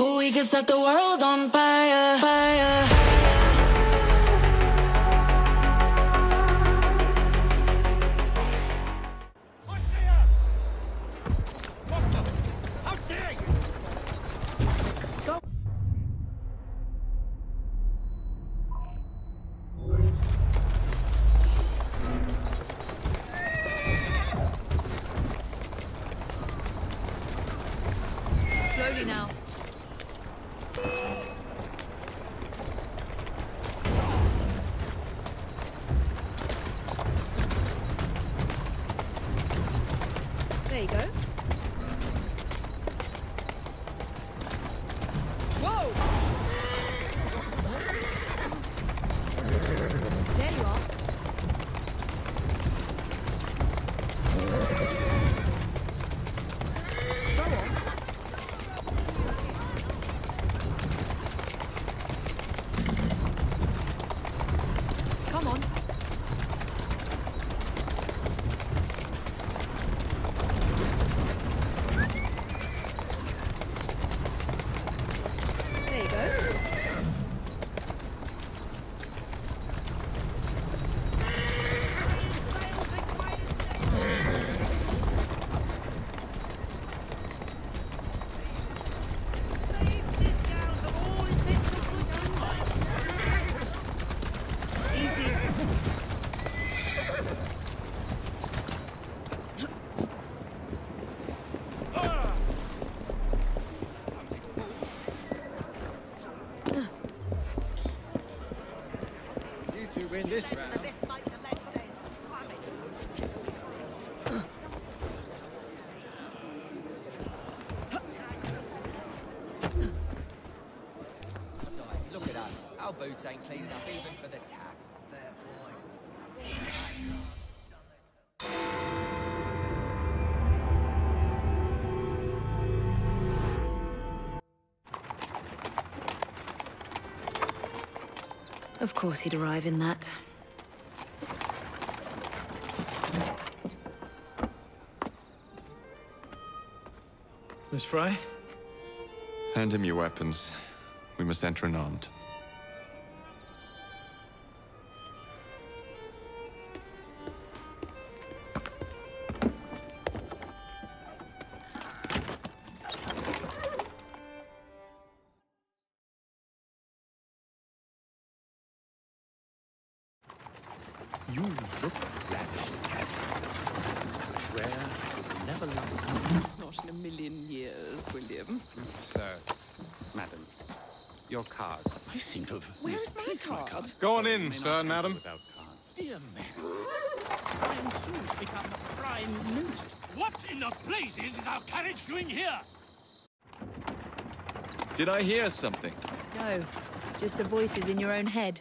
We can set the world on fire, fire. This round. Look at us. Our boots ain't clean enough even for the tap. Fair point. Of course he'd arrive in that. Miss Frye? Hand him your weapons. We must enter unarmed. You look lavish, Catherine. I swear I would never love you. Not in a million years, William. Sir, madam, your card. I seem to have... Where is my card? Go on in, sir, madam. Without cards. Dear man, I am soon to become the prime minister. What in the blazes is our carriage doing here? Did I hear something? No, just the voices in your own head.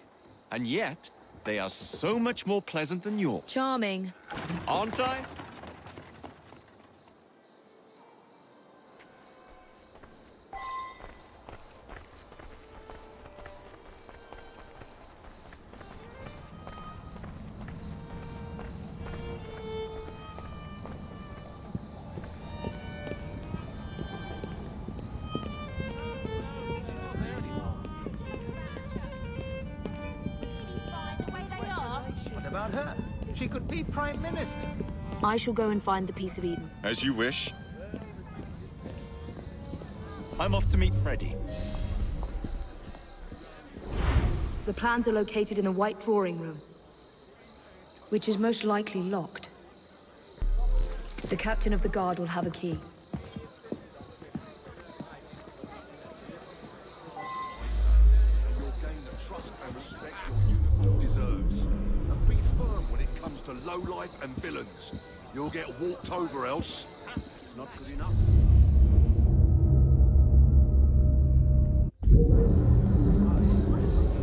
And yet... they are so much more pleasant than yours. Charming. Aren't I? Prime Minister. I shall go and find the Peace of Eden. As you wish. I'm off to meet Freddy. The plans are located in the white drawing room, which is most likely locked. The captain of the guard will have a key. Lowlife and villains. You'll get walked over else. It's not good enough.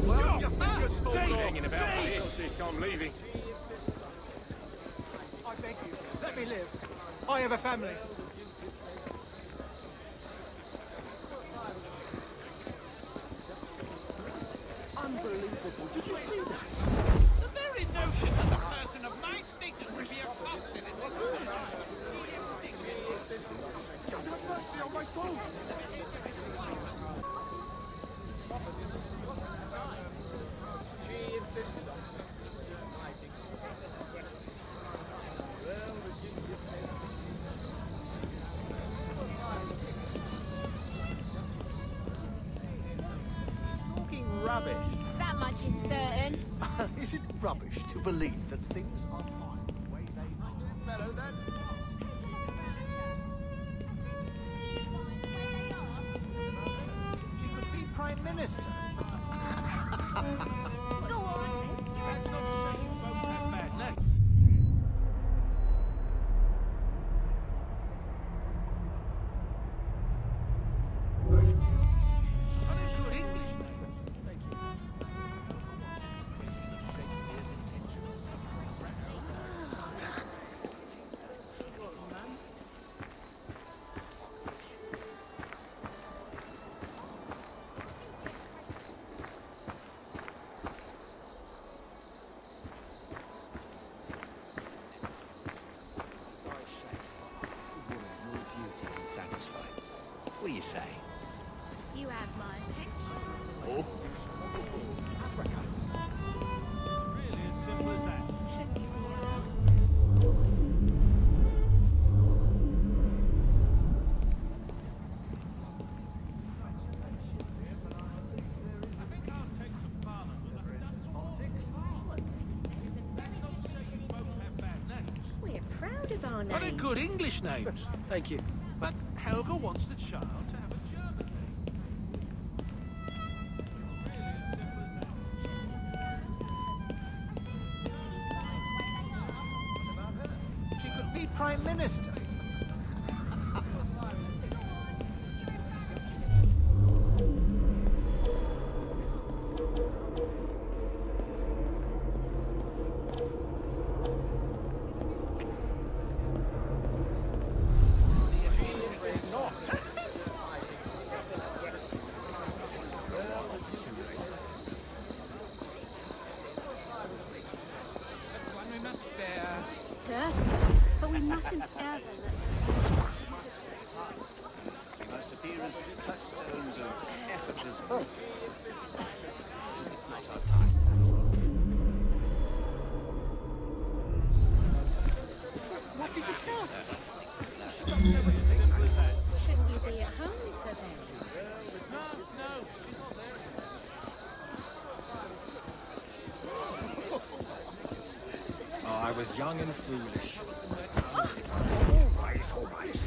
Well, your fingers falling about this. I'm leaving. I beg you, let me live. I have a family. Unbelievable. Did you see that? The very notion that a person of my status would be accosted in this way. God have mercy on my soul! rubbish. That much is certain. Is it rubbish to believe that things are fine the way they are? My dear fellow, that's not. She could be Prime Minister. Go on, that's not a second vote that bad, no. What do you say? You have my attention. Oh. Africa. It's really as simple as that. Should be I think I'll take some farther, but I've done some politics. That's not to say you both have bad names. We're proud of our names. What a good English name. Thank you. But Helga wants the child to have a German name. It's really as simple as that. What about her? She could be Prime Minister. I was young and foolish. Oh. All right, all right.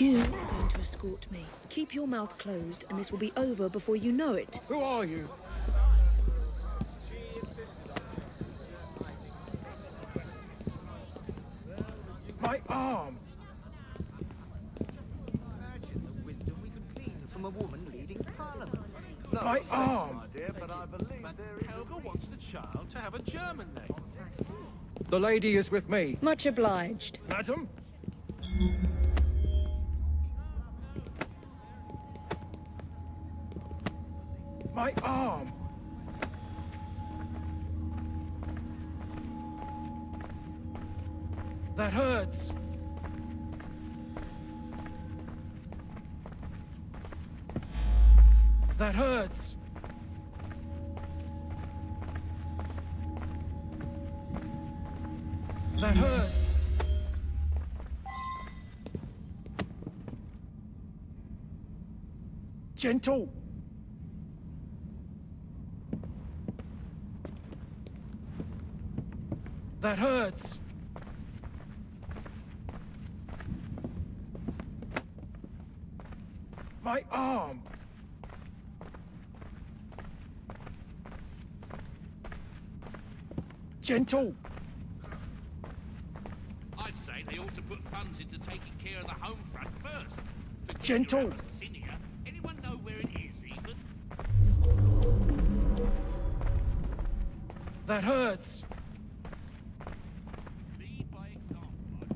You are going to escort me. Keep your mouth closed, and this will be over before you know it. Who are you? My arm! Imagine the wisdom we could glean from a woman leading Parliament. No, my arm! Dear, but I believe Helga wants the child to have a German name. The lady is with me. Much obliged. Madam? My arm! That hurts. That hurts. That hurts. Gentle. That hurts. My arm! Gentle! I'd say they ought to put funds into taking care of the home front first. For Gentle! Abyssinia. Anyone know where it is, even? That hurts! Lead by example.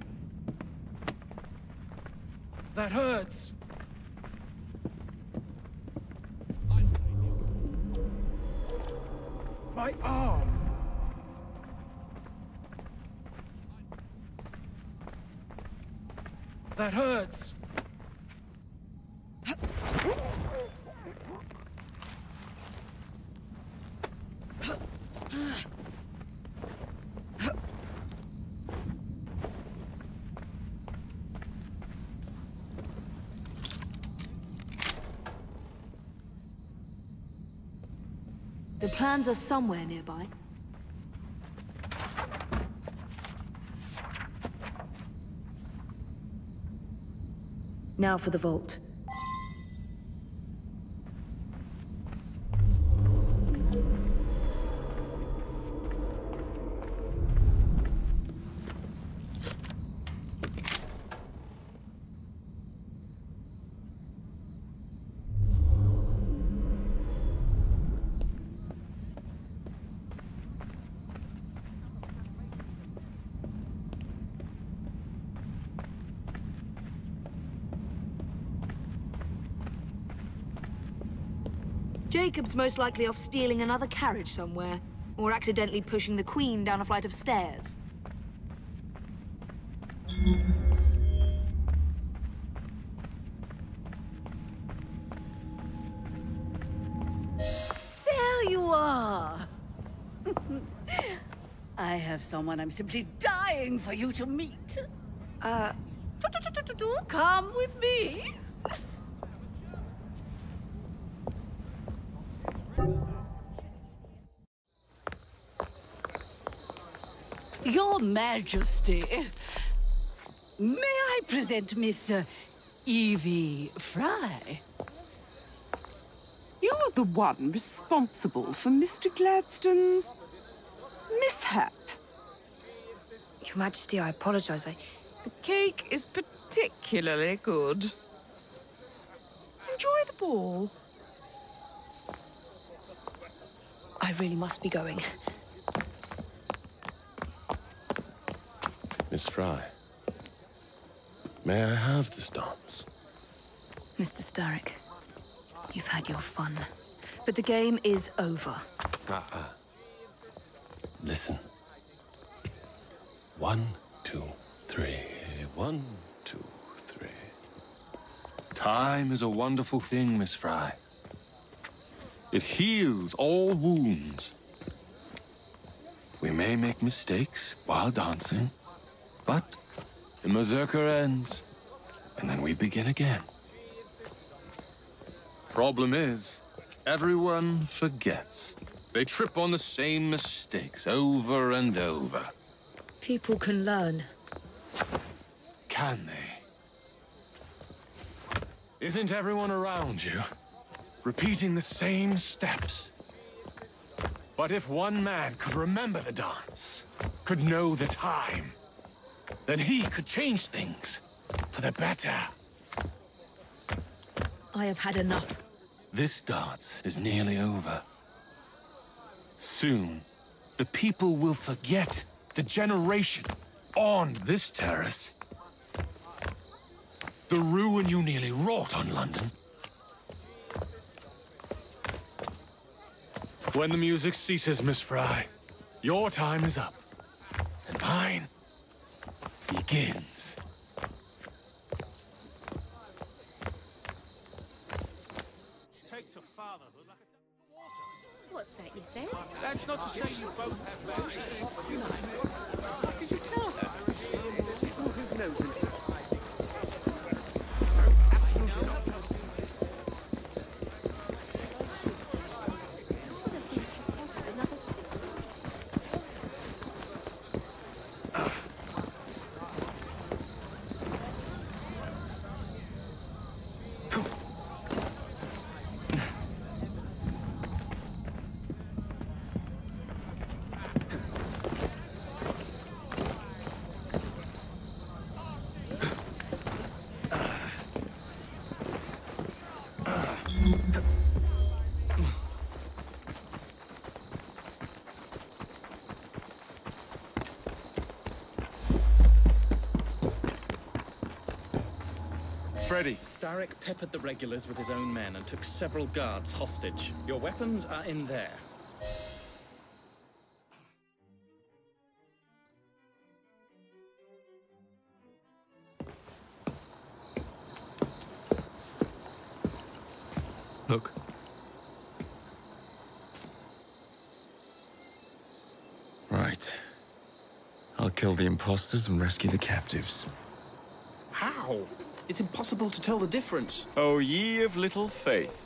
That hurts! My arm! That hurts! The plans are somewhere nearby. Now for the vault. Jacob's most likely off stealing another carriage somewhere, or accidentally pushing the Queen down a flight of stairs. There you are! I have someone I'm simply dying for you to meet. Come with me! Your Majesty, may I present Miss Evie Frye? You're the one responsible for Mr. Gladstone's mishap. Your Majesty, I apologize. The cake is particularly good. Enjoy the ball. I really must be going. Miss Frye, may I have this dance? Mr. Starrick, you've had your fun, but the game is over. Listen. 1, 2, 3. 1, 2, 3. Time is a wonderful thing, Miss Frye. It heals all wounds. We may make mistakes while dancing, but the mazurka ends, and then we begin again. Problem is, everyone forgets. They trip on the same mistakes over and over. People can learn. Can they? Isn't everyone around you repeating the same steps? But if one man could remember the dance, could know the time, then he could change things for the better. I have had enough. This dance is nearly over. Soon, the people will forget the generation on this terrace, the ruin you nearly wrought on London. When the music ceases, Miss Frye, your time is up, and mine begins. Take to fatherhood like a water. What's that you said? That's not to say you both have that. Did you tell her? Well, whose nose and absolutely not. Freddy. Starrick peppered the regulars with his own men and took several guards hostage. Your weapons are in there. Look. Right. I'll kill the imposters and rescue the captives. How? It's impossible to tell the difference. Oh, ye of little faith.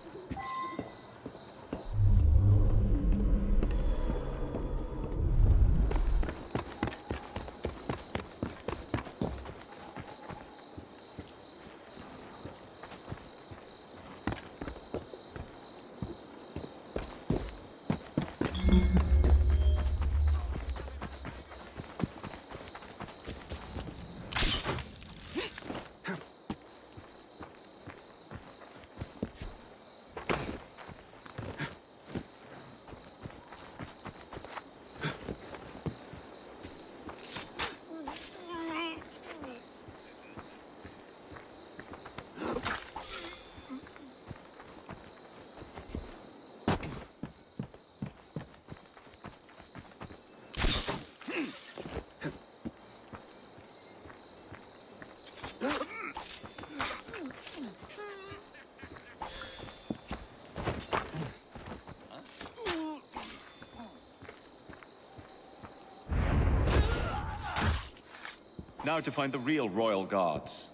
Now to find the real royal guards.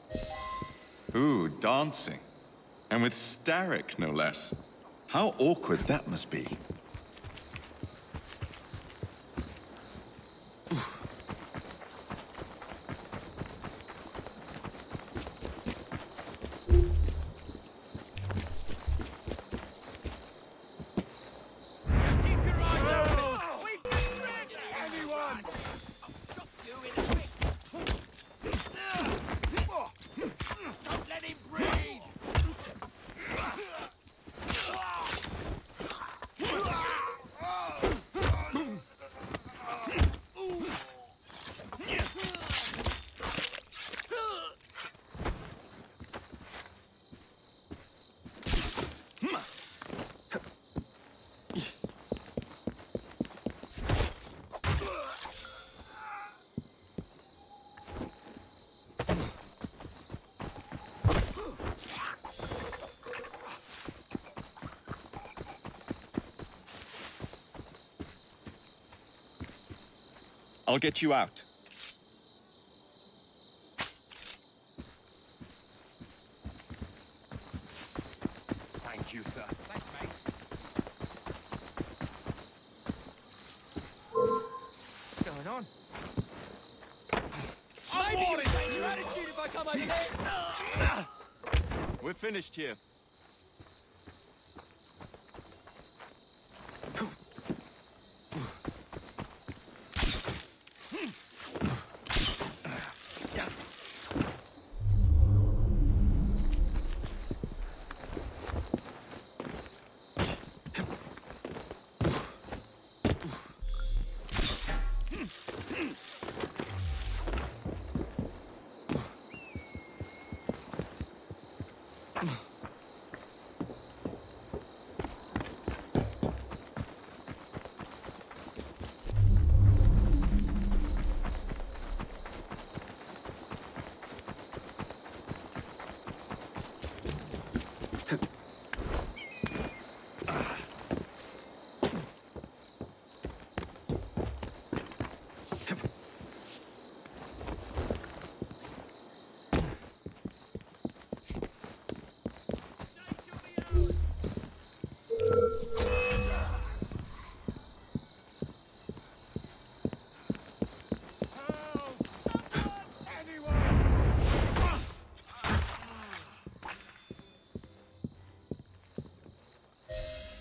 Ooh, dancing. And with Starrick, no less. How awkward that must be. I'll get you out. Thank you, sir. Thanks, mate. What's going on? I'm warning you! Your attitude if I come over here! We're finished here.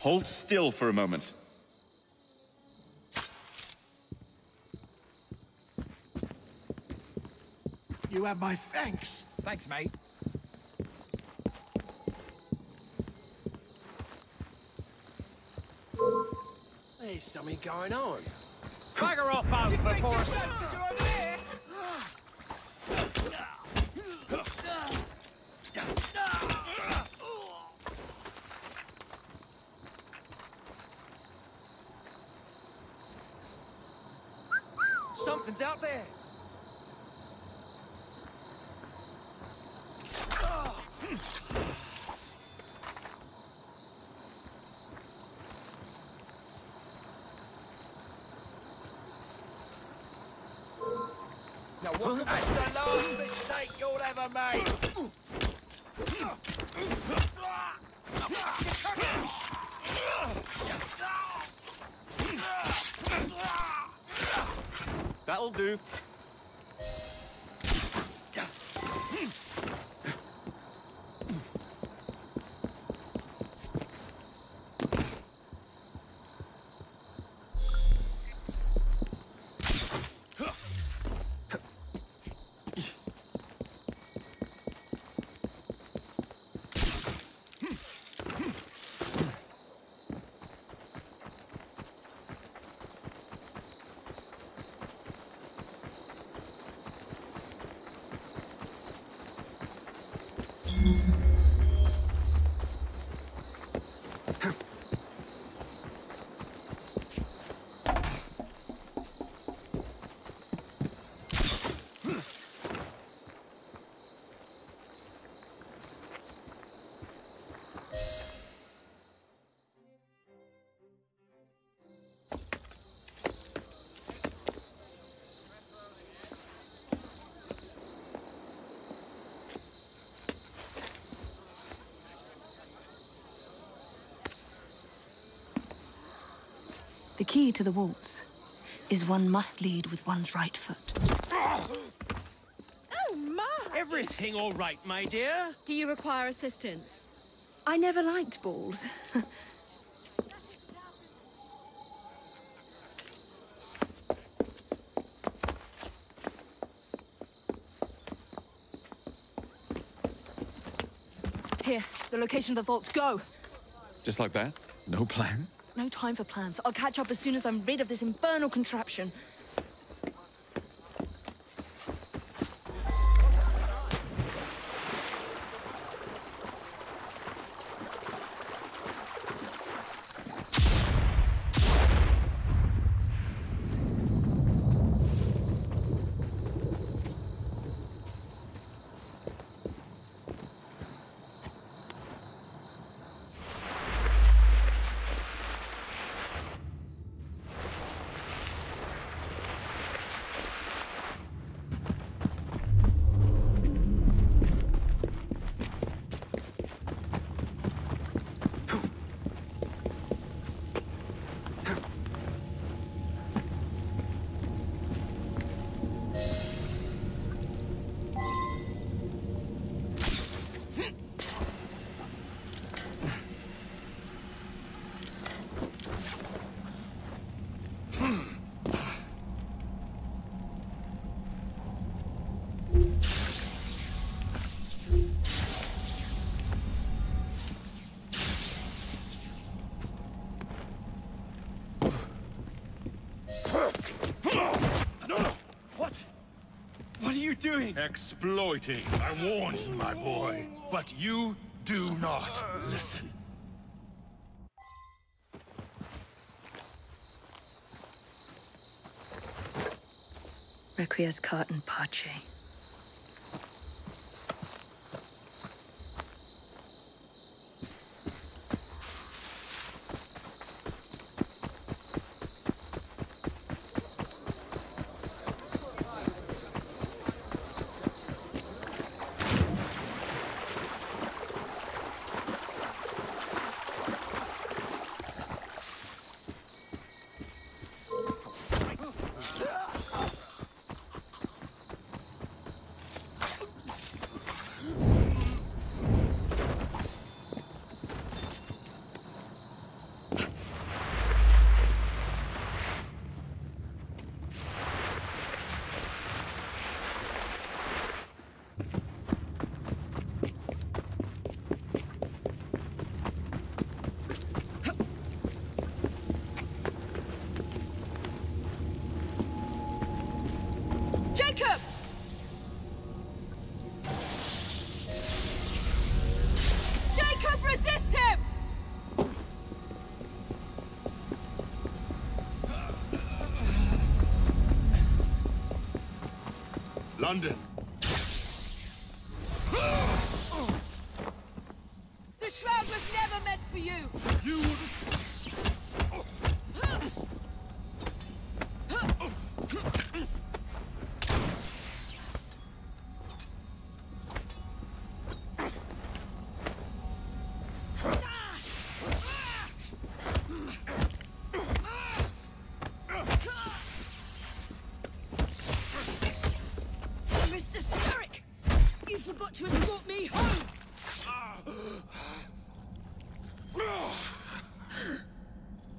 Hold still for a moment. You have my thanks. Thanks, mate. There's something going on. Bugger off out before I... Something's out there. Now what? That's the last mistake you'll ever make. That'll do. The key to the waltz is one must lead with one's right foot. Oh, my! Everything all right, my dear? Do you require assistance? I never liked balls. Here, the location of the vault. Go! Just like that? No plan? No time for plans. I'll catch up as soon as I'm rid of this infernal contraption. Exploiting. I warned you, my boy, but you do not listen. Requiescat in pace. London. The shroud was never meant for you. You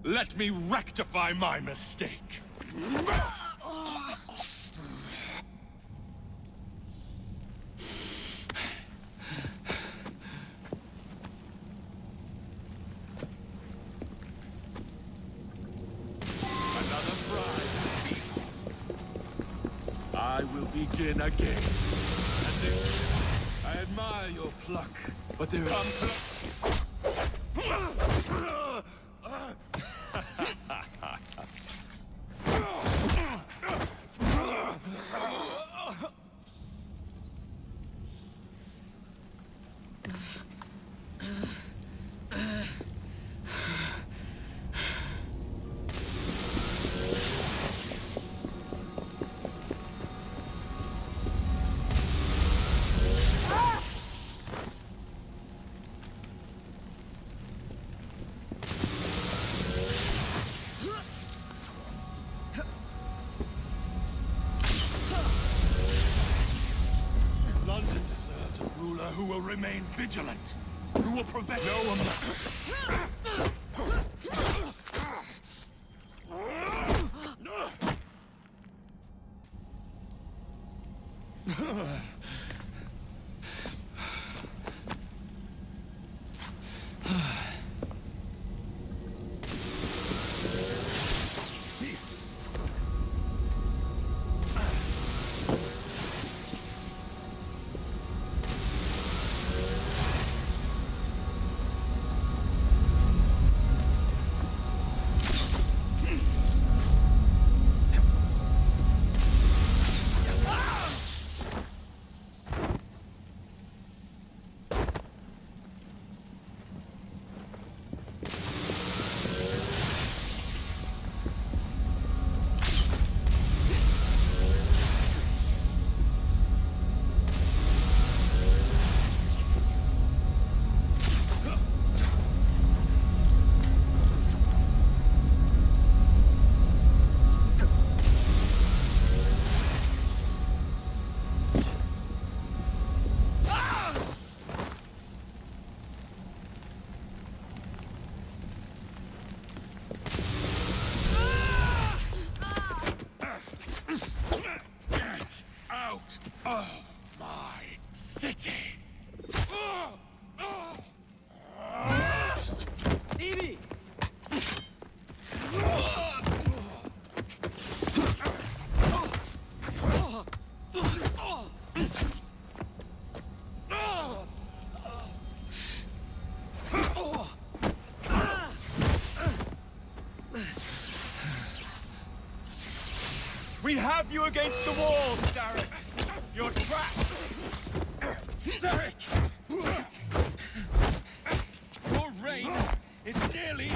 let me rectify my mistake. Another prize. I will begin again. I admire your pluck, but there are... ruler who will remain vigilant, who will prevent no. We have you against the wall, Starrick! You're trapped! Starrick! Your reign is nearly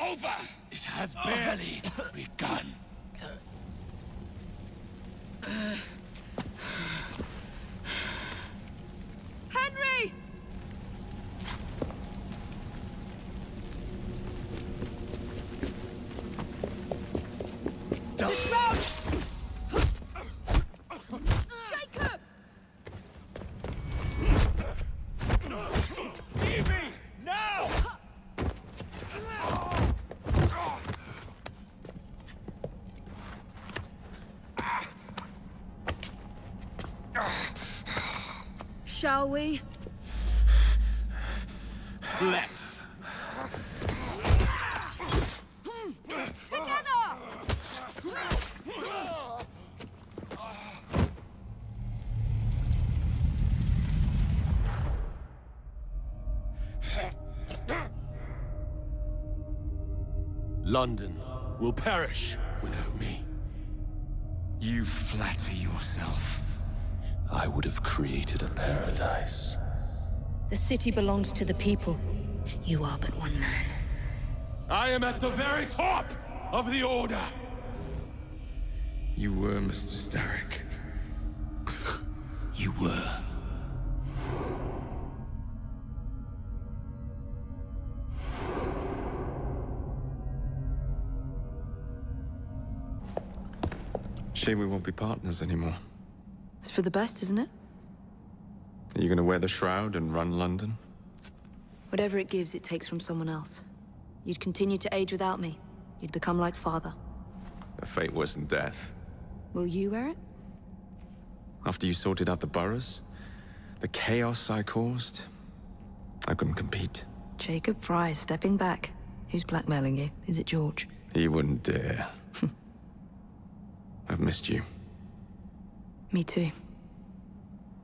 over! It has barely begun. Henry! This route! Shall we? Let's. Together! London will perish without me. You flatter yourself. I would have created a paradise. The city belongs to the people. You are but one man. I am at the very top of the order! You were, Mr. Starrick. You were. Shame we won't be partners anymore. It's for the best, isn't it? Are you gonna wear the shroud and run London? Whatever it gives, it takes from someone else. You'd continue to age without me. You'd become like father. The fate wasn't death. Will you wear it? After you sorted out the boroughs, the chaos I caused, I couldn't compete. Jacob Frye is stepping back. Who's blackmailing you? Is it George? He wouldn't dare. I've missed you. Me too.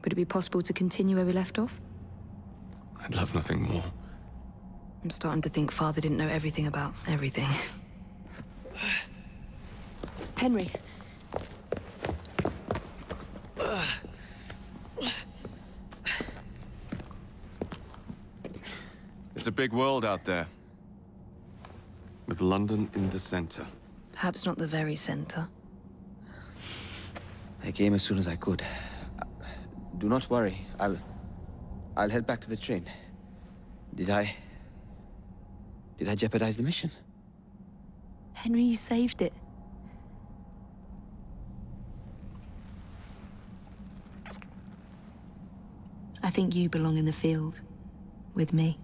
Would it be possible to continue where we left off? I'd love nothing more. I'm starting to think Father didn't know everything about everything. Henry. It's a big world out there. With London in the center. Perhaps not the very center. I came as soon as I could. Do not worry. I'll head back to the train. Did I jeopardize the mission? Henry, you saved it. I think you belong in the field, with me.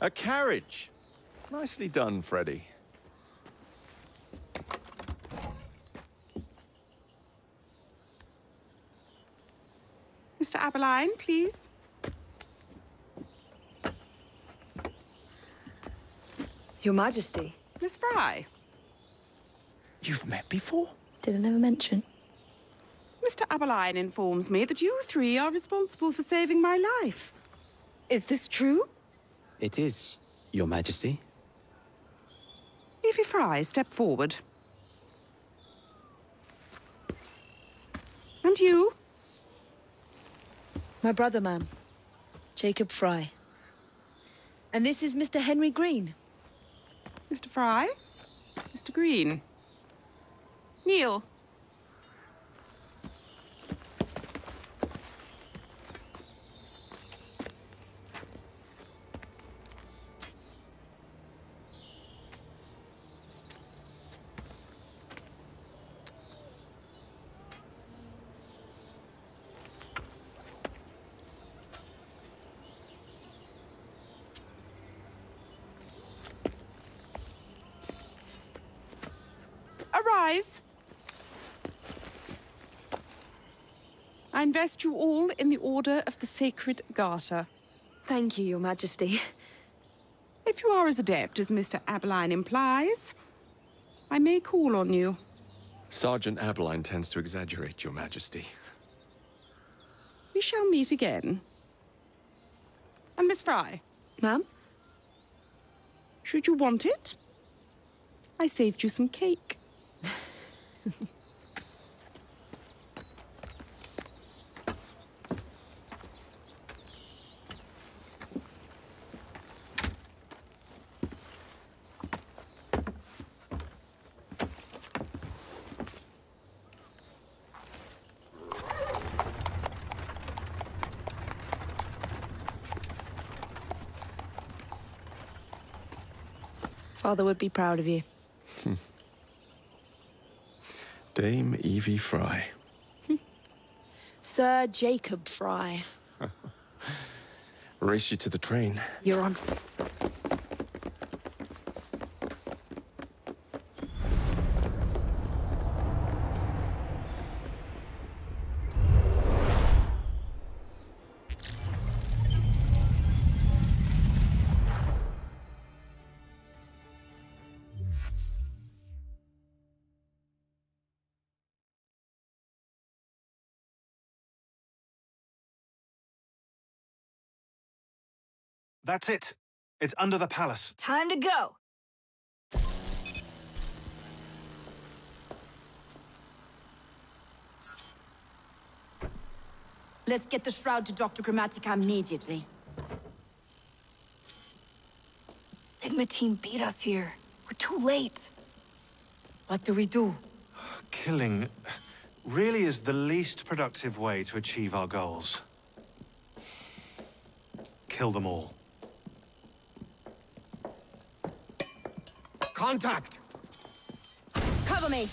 A carriage. Nicely done, Freddy. Mr. Abberline, please. Your Majesty. Miss Frye. You've met before? Did I never mention? Mr. Abberline informs me that you three are responsible for saving my life. Is this true? It is, Your Majesty. Evie Frye, step forward. And you? My brother, ma'am. Jacob Frye. And this is Mr. Henry Green. Mr. Frye? Mr. Green. Kneel. I invest you all in the Order of the Sacred Garter. Thank you, Your Majesty. If you are as adept as Mr. Abberline implies, I may call on you. Sergeant Abberline tends to exaggerate, Your Majesty. We shall meet again. And Miss Frye. Ma'am? Should you want it, I saved you some cake. Father would be proud of you. Dame Evie Frye. Sir Jacob Frye. Race you to the train. You're on. That's it. It's under the palace. Time to go. Let's get the shroud to Dr. Grammatica immediately. Sigma team beat us here. We're too late. What do we do? Killing really is the least productive way to achieve our goals. Kill them all. Contact! Cover me!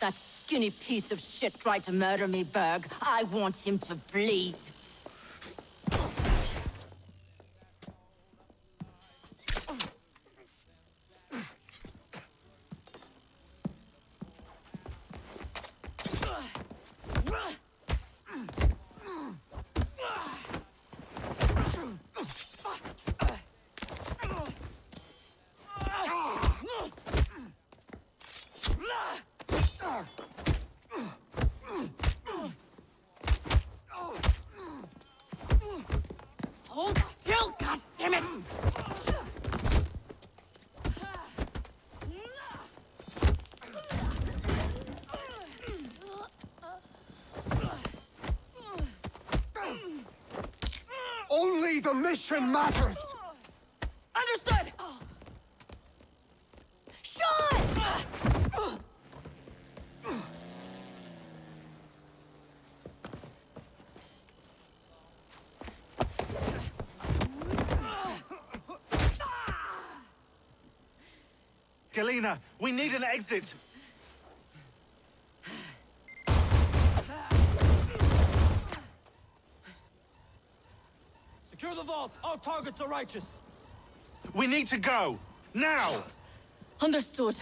That skinny piece of shit tried to murder me, Berg. I want him to bleed. The mission matters! Understood! Shaun! Galena, we need an exit! Secure the vault! Our targets are righteous! We need to go! Now! Understood.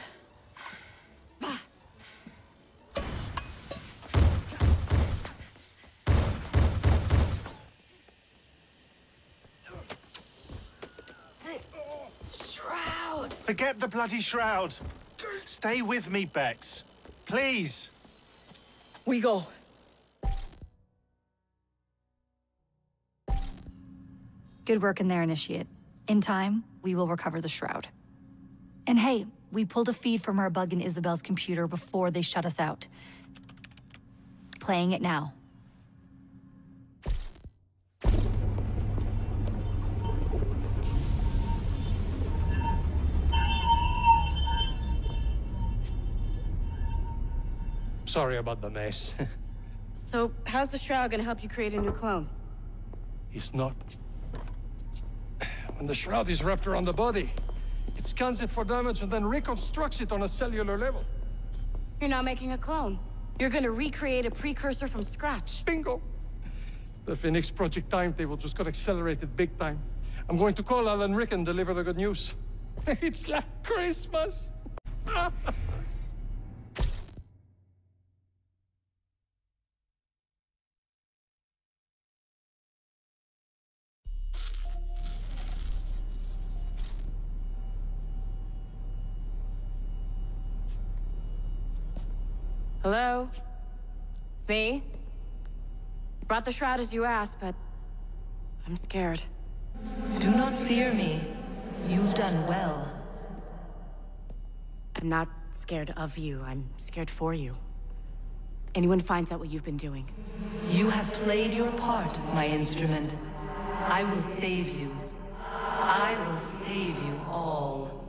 Forget the bloody shroud! Stay with me, Bex. Please! We go. Good work in there, Initiate. In time, we will recover the shroud. And hey, we pulled a feed from our bug in Isabel's computer before they shut us out. Playing it now. Sorry about the mess. So, how's the shroud gonna help you create a new clone? It's not. When the shroud is wrapped around the body, it scans it for damage and then reconstructs it on a cellular level. You're not making a clone. You're gonna recreate a precursor from scratch. Bingo! The Phoenix Project timetable just got accelerated big time. I'm going to call Alan Rick and deliver the good news. It's like Christmas! Hello? It's me. You brought the shroud as you asked, but I'm scared. Do not fear me. You've done well. I'm not scared of you. I'm scared for you. Anyone finds out what you've been doing. You have played your part, my instrument. I will save you. I will save you all.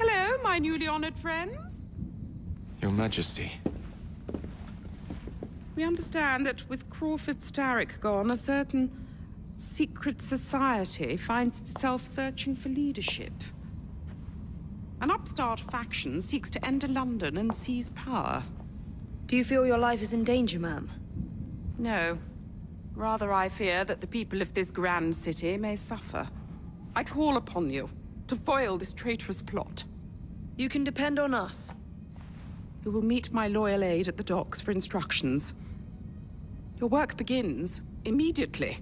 Hello, my newly honored friends. Your Majesty. We understand that with Crawford Starrick gone, a certain secret society finds itself searching for leadership. An upstart faction seeks to enter London and seize power. Do you feel your life is in danger, ma'am? No. Rather, I fear that the people of this grand city may suffer. I call upon you to foil this traitorous plot. You can depend on us. You will meet my loyal aide at the docks for instructions. Your work begins immediately.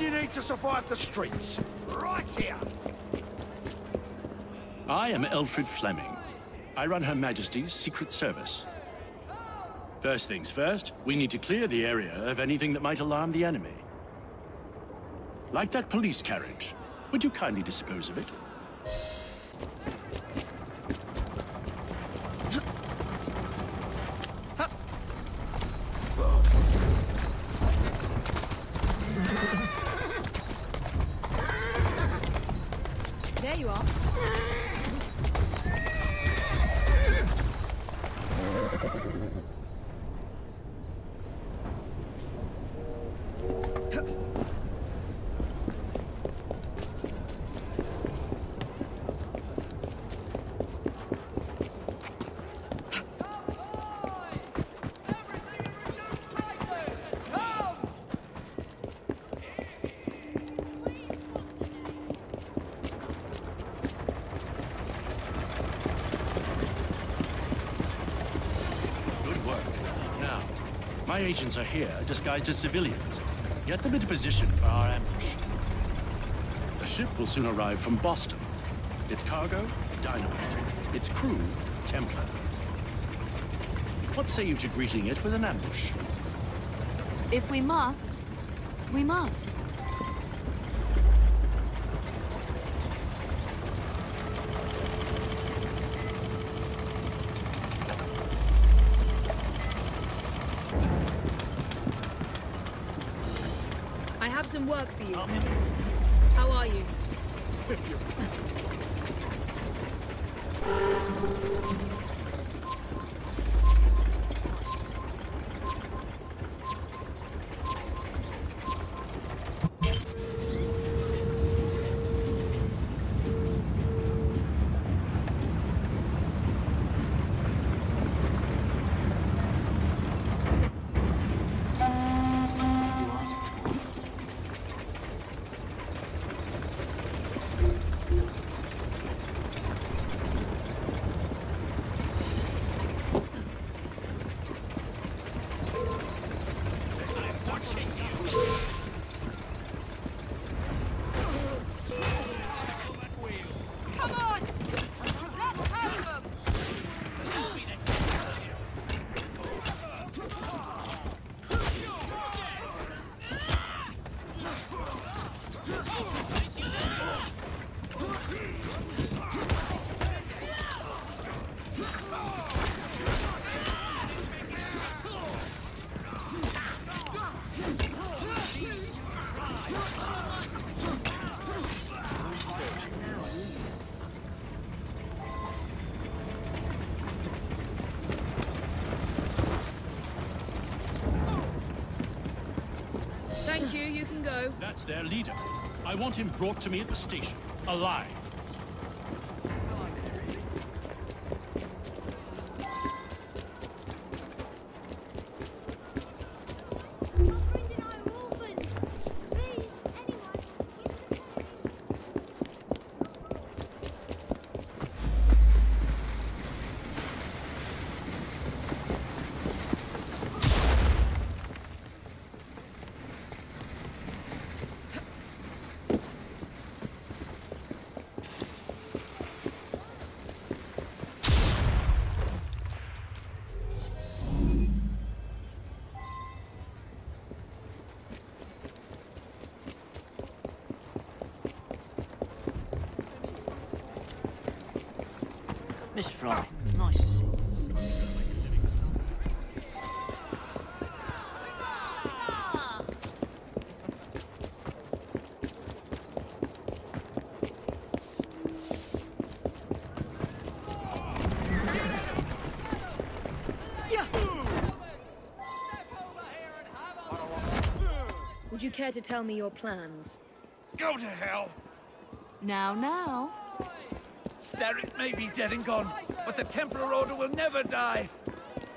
everything you need to survive the streets. Right here. I am Alfred Fleming. I run Her Majesty's Secret Service. First things first, we need to clear the area of anything that might alarm the enemy. Like that police carriage. Would you kindly dispose of it? There you are. My agents are here, disguised as civilians. Get them into position for our ambush. A ship will soon arrive from Boston. Its cargo, dynamite. Its crew, Templar. What say you to greeting it with an ambush? If we must, we must. Some work for you. How are you? That's their leader. I want him brought to me at the station, alive. Miss Frye, nice to see you. Would you care to tell me your plans? Go to hell! Now, now. Starrick may be dead and gone, but the Templar Order will never die.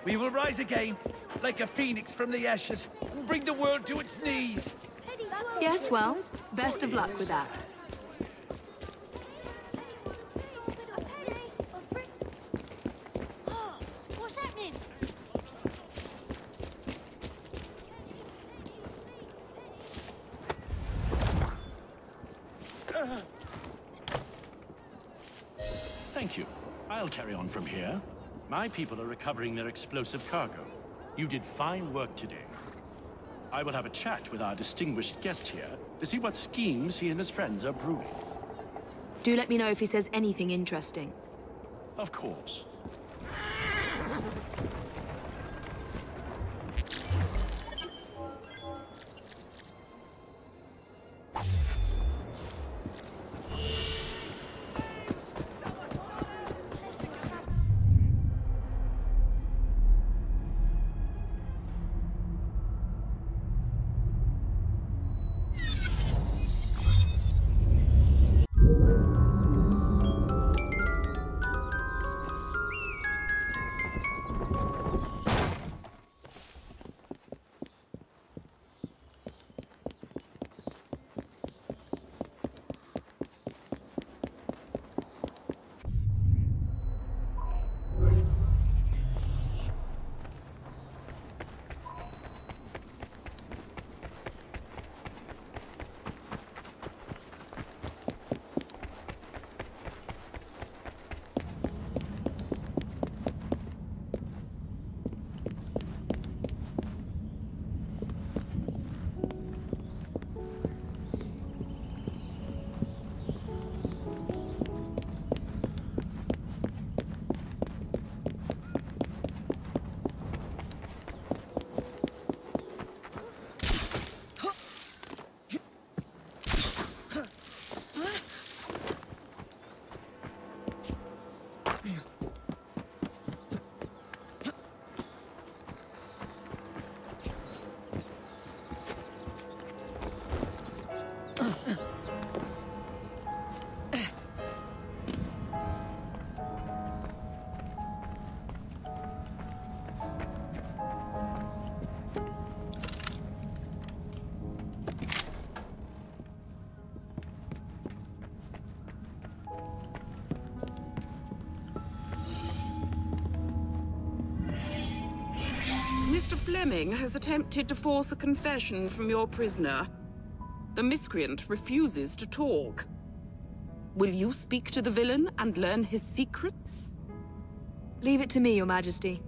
We will rise again, like a phoenix from the ashes, and bring the world to its knees. Yes, well, best of luck with that. Thank you. I'll carry on from here. My people are recovering their explosive cargo. You did fine work today. I will have a chat with our distinguished guest here to see what schemes he and his friends are brewing. Do let me know if he says anything interesting. Of course. Fleming has attempted to force a confession from your prisoner. The miscreant refuses to talk. Will you speak to the villain and learn his secrets? Leave it to me, Your Majesty.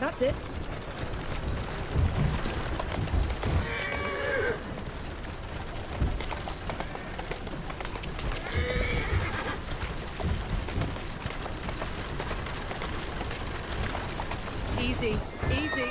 That's it. Easy, easy.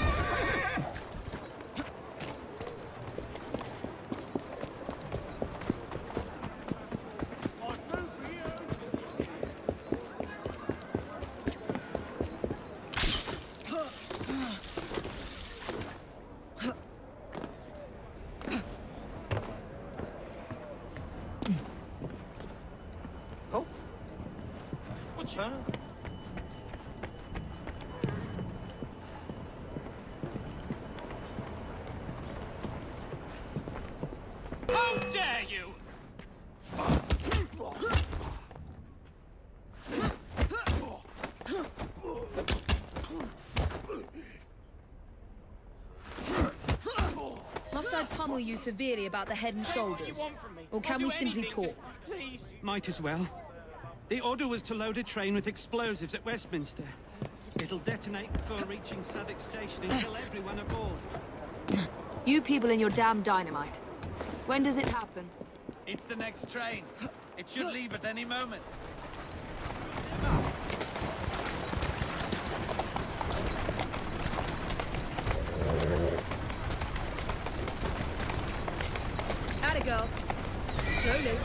I I pummel you severely about the head and shoulders? Or can we simply talk? Please. Might as well. The order was to load a train with explosives at Westminster. It'll detonate before reaching Southwark Station and kill everyone aboard. You people and your damn dynamite. When does it happen? It's the next train. It should leave at any moment. Atta girl. Slowly.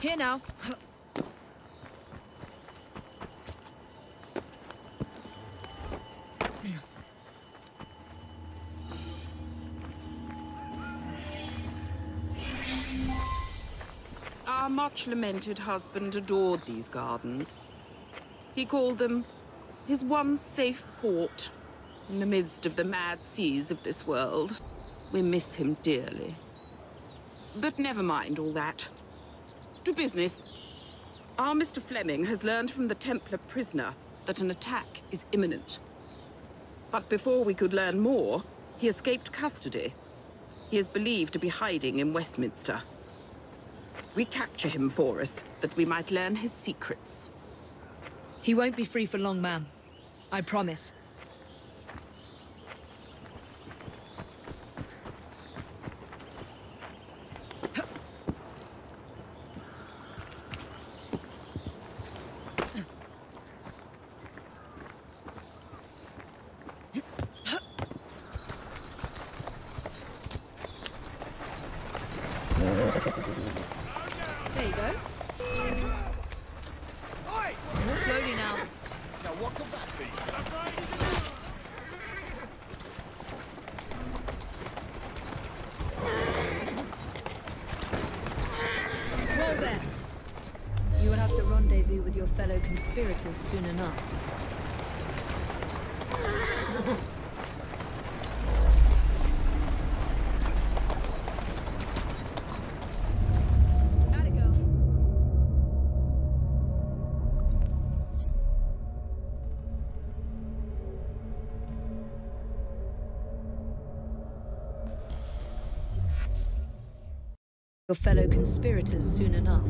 Here now. Our much lamented husband adored these gardens. He called them his one safe port in the midst of the mad seas of this world. We miss him dearly. But never mind all that. To business. Our Mr. Fleming has learned from the Templar prisoner that an attack is imminent. But before we could learn more, he escaped custody. He is believed to be hiding in Westminster. We capture him for us, that we might learn his secrets. He won't be free for long, ma'am. I promise. Conspirators soon enough. Gotta go. Your fellow conspirators soon enough.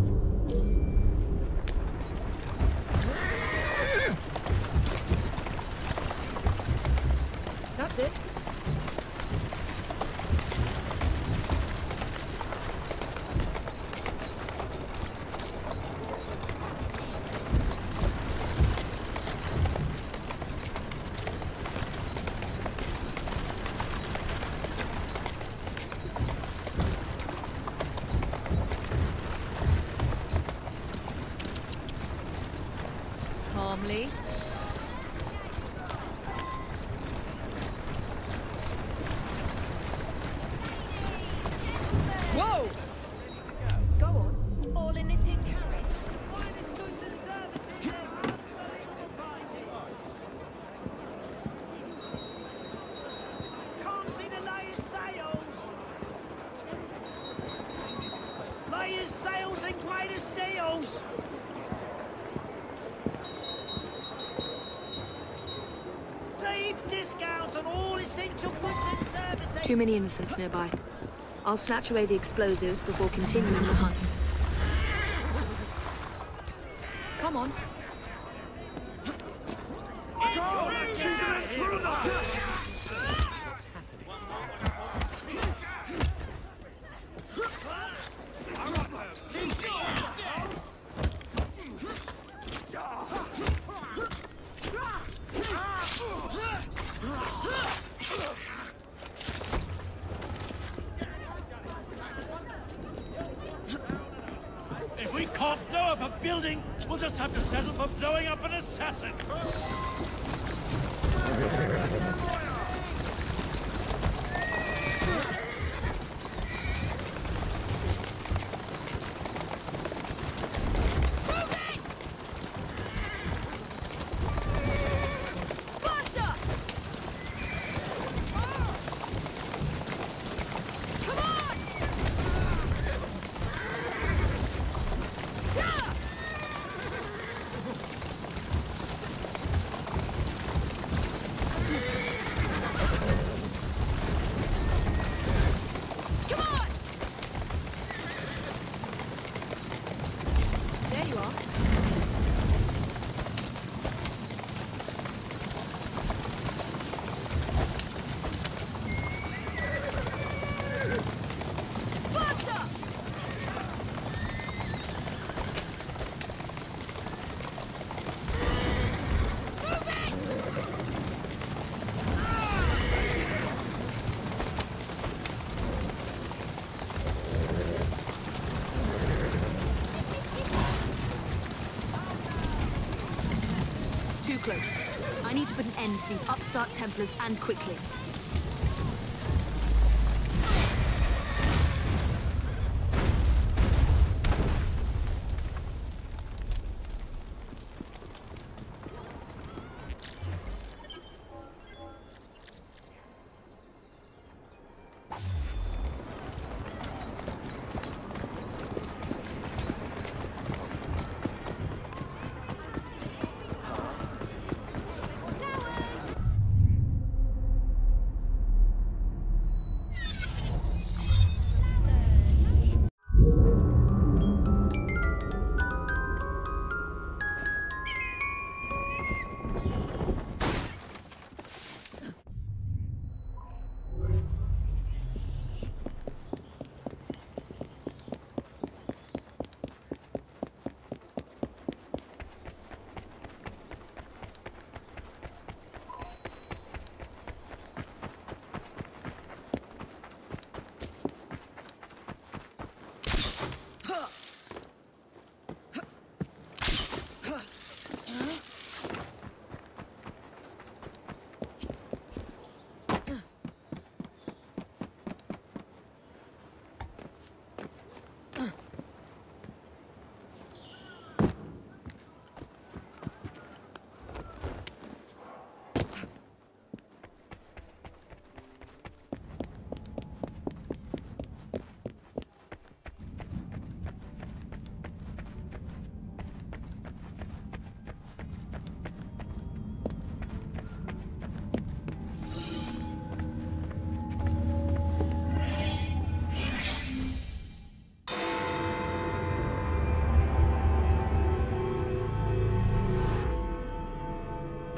Too many innocents nearby. I'll snatch away the explosives before continuing the hunt. Come on. God, she's an intruder! I need to put an end to these upstart Templars, and quickly.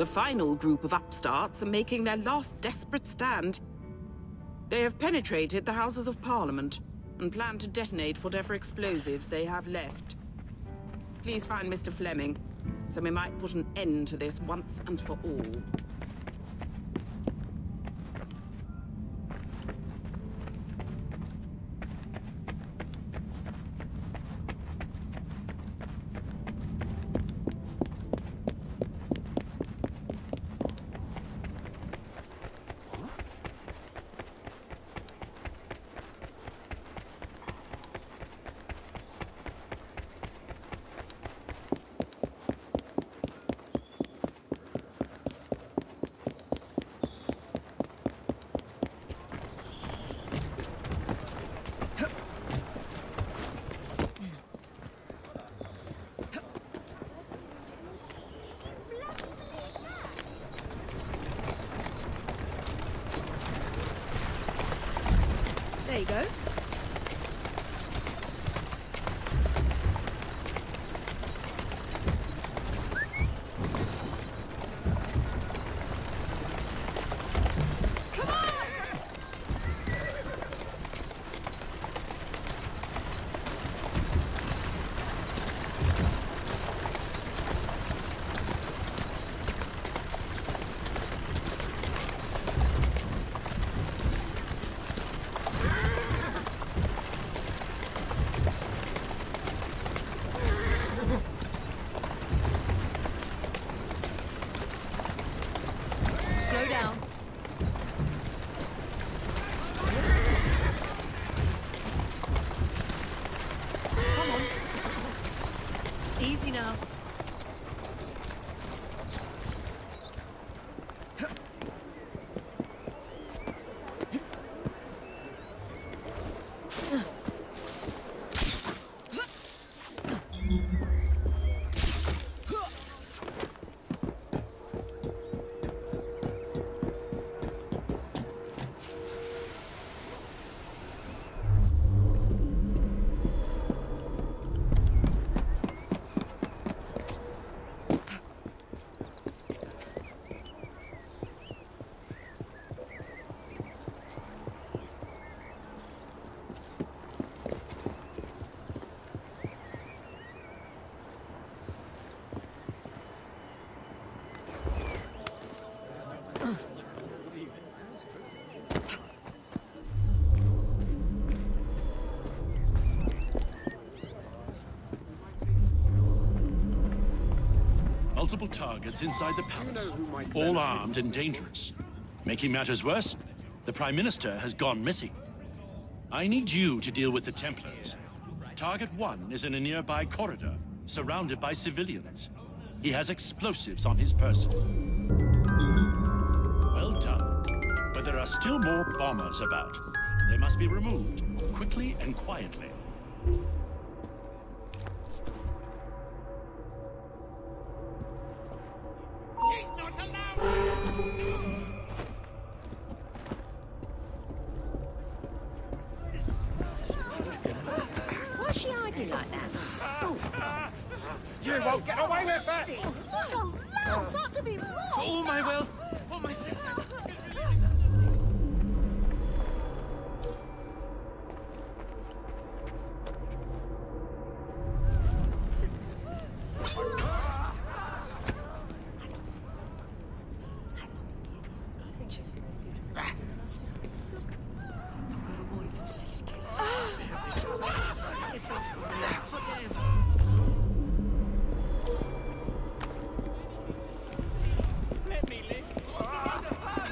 The final group of upstarts are making their last desperate stand. They have penetrated the Houses of Parliament and plan to detonate whatever explosives they have left. Please find Mr. Fleming, so we might put an end to this once and for all. There you go. Multiple targets inside the palace, all armed and dangerous. Making matters worse, the Prime Minister has gone missing. I need you to deal with the Templars. Target one is in a nearby corridor, surrounded by civilians. He has explosives on his person. Well done. But there are still more bombers about. They must be removed, quickly and quietly. Let me live.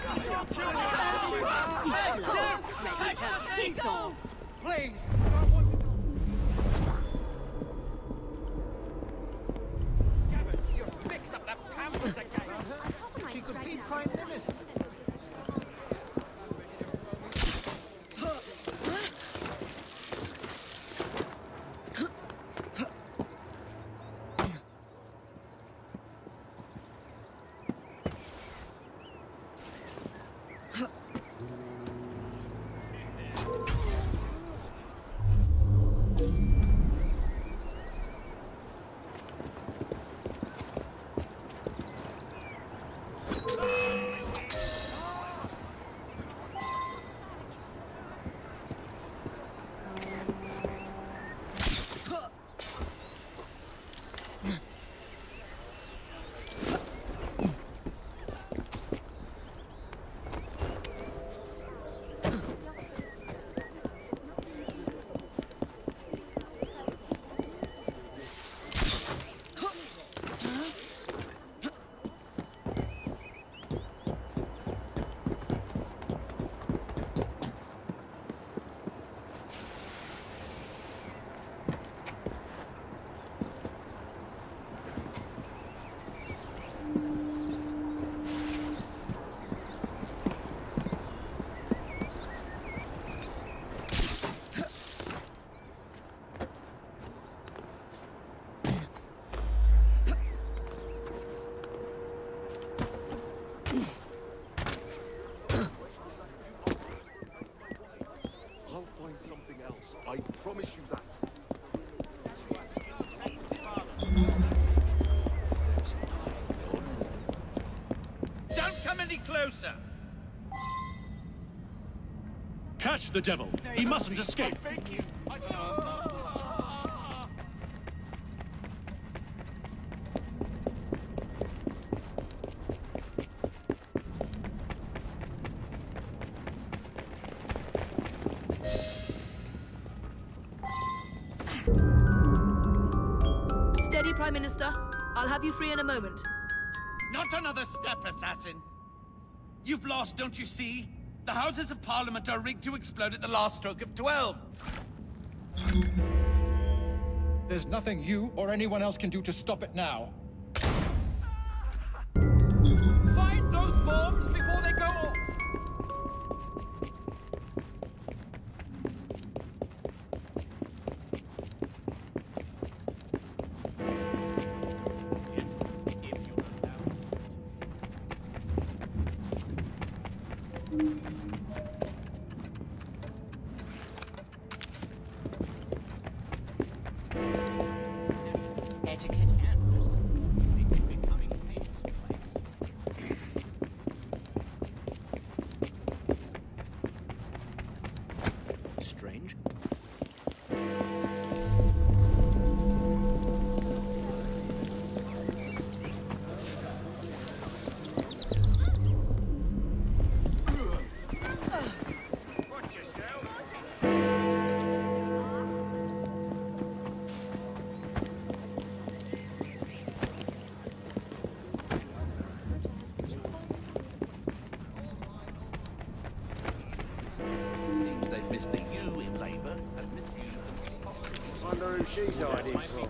closer. Catch the devil. He mustn't escape. Thank you. Steady, Prime Minister. I'll have you free in a moment. Not another step, assassin. You've lost, don't you see? The Houses of Parliament are rigged to explode at the last stroke of 12. There's nothing you or anyone else can do to stop it now. Find those bombs before they go off! She's hiding from.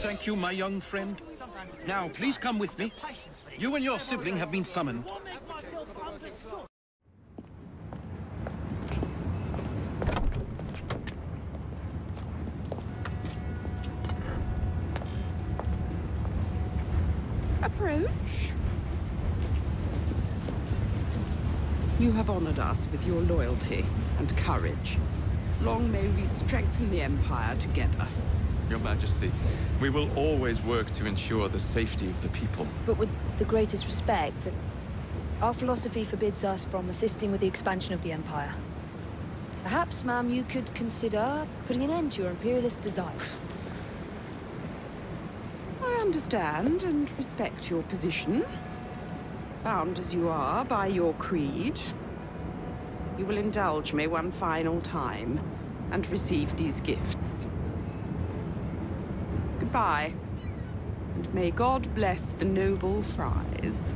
Thank you, my young friend. Now, please come with me. You and your sibling have been summoned. Approach. You have honored us with your loyalty and courage. Long may we strengthen the Empire together. Your Majesty, we will always work to ensure the safety of the people. But with the greatest respect, our philosophy forbids us from assisting with the expansion of the Empire. Perhaps, ma'am, you could consider putting an end to your imperialist desires. I understand and respect your position. Bound as you are by your creed, you will indulge me one final time and receive these gifts. Goodbye, and may God bless the noble Fryes.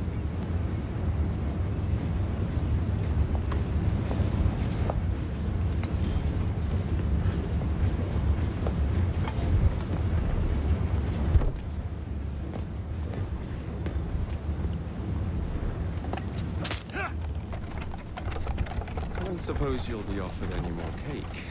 I don't suppose you'll be offered any more cake.